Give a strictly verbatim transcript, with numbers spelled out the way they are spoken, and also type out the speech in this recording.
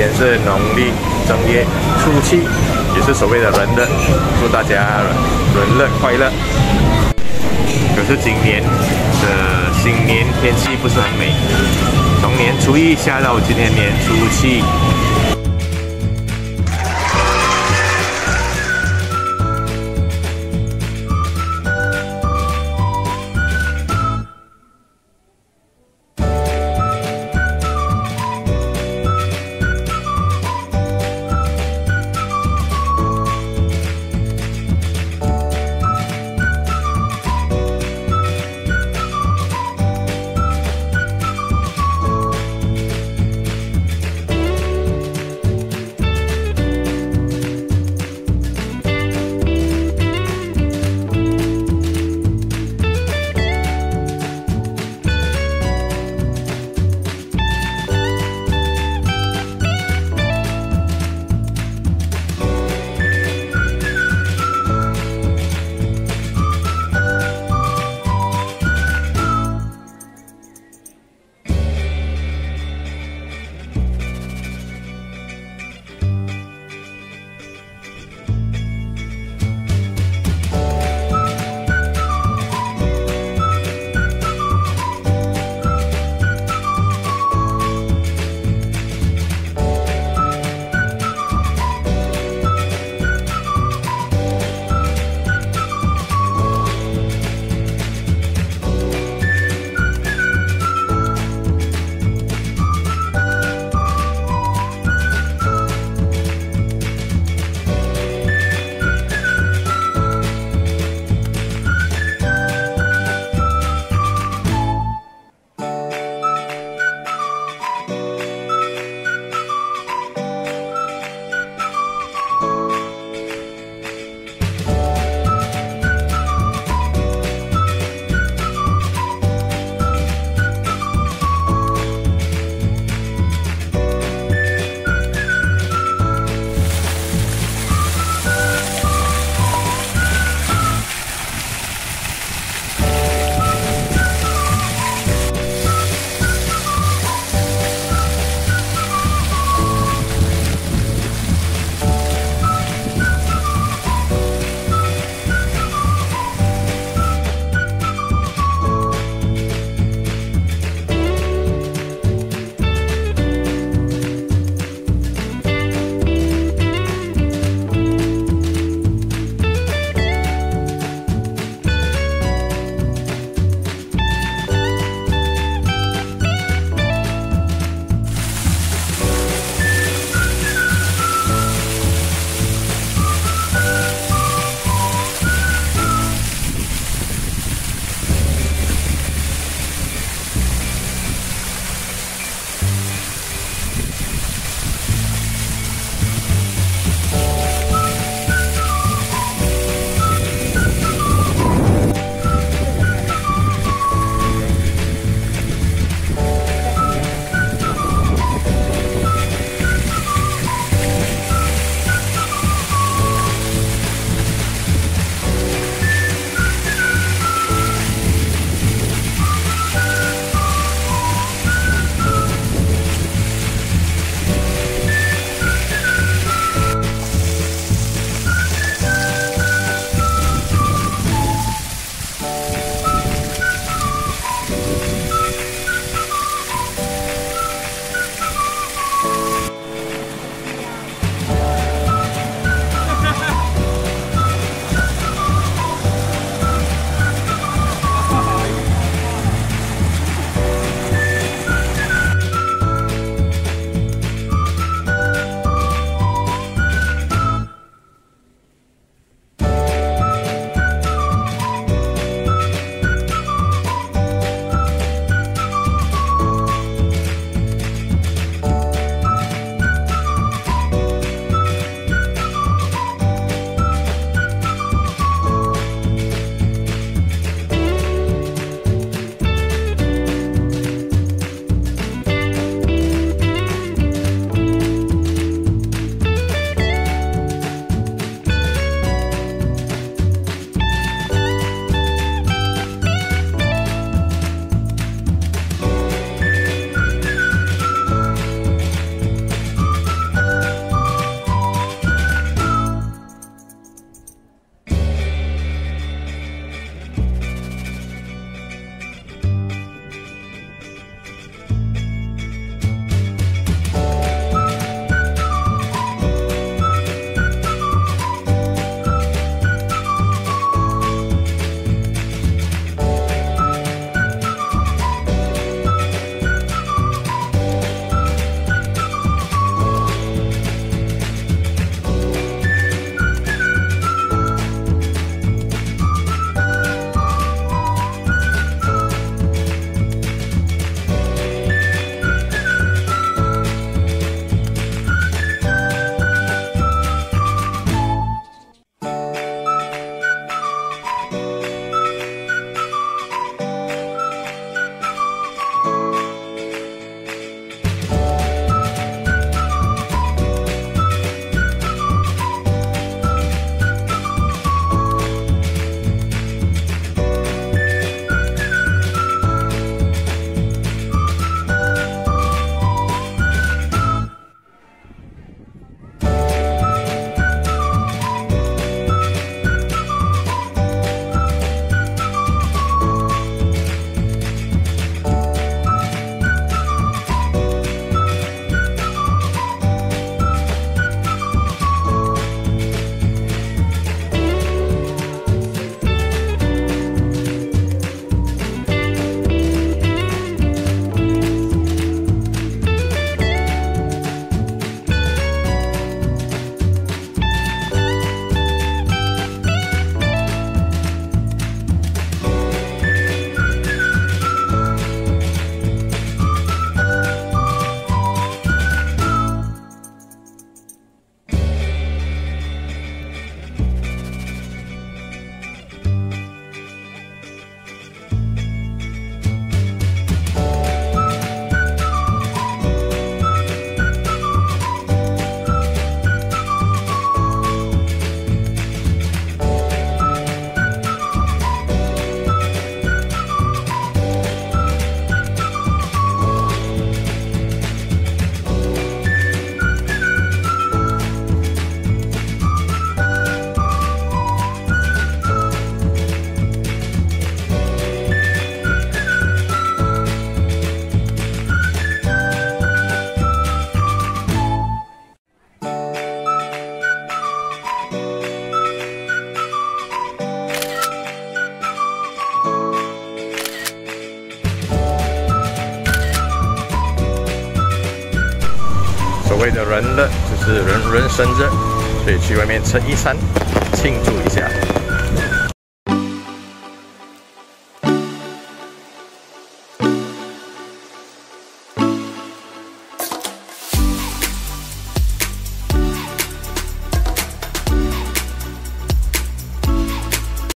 天是农历正月初七，也是所谓的人日，祝大家人日快乐。可是今年的新年天气不是很美，从年初一下到今天年初七。谓的人了，就是人人生日，所以去外面吃一餐庆祝一下。